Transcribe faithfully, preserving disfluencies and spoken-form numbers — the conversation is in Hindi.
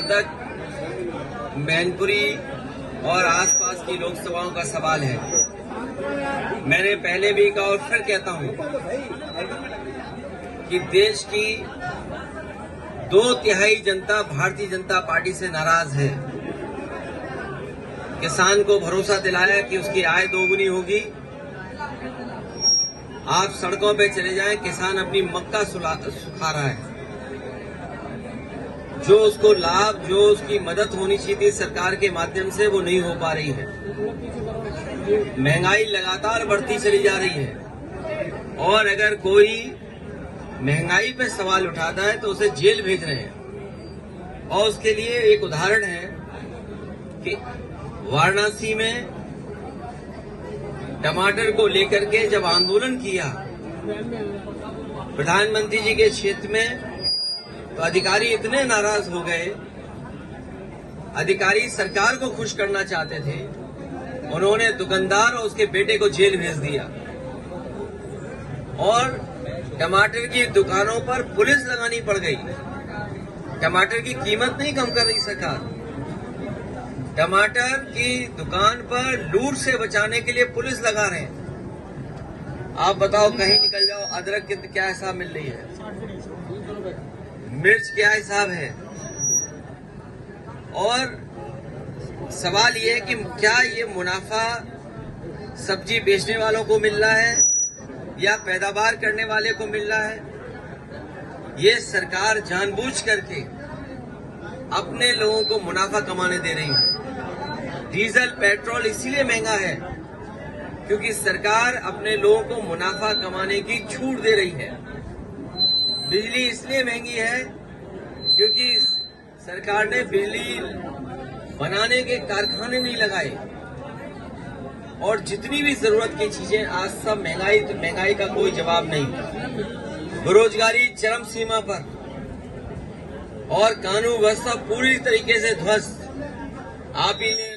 जहां तक मैनपुरी और आसपास की लोकसभाओं का सवाल है, मैंने पहले भी कहा और फिर कहता हूं कि देश की दो तिहाई जनता भारतीय जनता पार्टी से नाराज है। किसान को भरोसा दिलाया कि उसकी आय दोगुनी होगी। आप सड़कों पे चले जाएं, किसान अपनी मक्का सुखा रहा है। जो उसको लाभ, जो उसकी मदद होनी चाहिए सरकार के माध्यम से, वो नहीं हो पा रही है। महंगाई लगातार बढ़ती चली जा रही है और अगर कोई महंगाई पे सवाल उठाता है तो उसे जेल भेज रहे हैं। और उसके लिए एक उदाहरण है कि वाराणसी में टमाटर को लेकर के जब आंदोलन किया प्रधानमंत्री जी के क्षेत्र में, तो अधिकारी इतने नाराज हो गए। अधिकारी सरकार को खुश करना चाहते थे, उन्होंने दुकानदार और उसके बेटे को जेल भेज दिया और टमाटर की दुकानों पर पुलिस लगानी पड़ गई। टमाटर की कीमत नहीं कम कर रही सरकार, टमाटर की दुकान पर लूट से बचाने के लिए पुलिस लगा रहे हैं। आप बताओ, कहीं निकल जाओ, अदरक की क्या हिसाब मिल रही है, मिर्च क्या हिसाब है। और सवाल ये है कि क्या ये मुनाफा सब्जी बेचने वालों को मिल रहा है या पैदावार करने वाले को मिल रहा है। ये सरकार जानबूझ करके अपने लोगों को मुनाफा कमाने दे रही है। डीजल पेट्रोल इसीलिए महंगा है क्योंकि सरकार अपने लोगों को मुनाफा कमाने की छूट दे रही है। बिजली इसलिए महंगी है क्योंकि सरकार ने बिजली बनाने के कारखाने नहीं लगाए। और जितनी भी जरूरत की चीजें आज सब महंगाई, तो महंगाई का कोई जवाब नहीं। बेरोजगारी चरम सीमा पर और कानून व्यवस्था पूरी तरीके से ध्वस्त। आप ही ने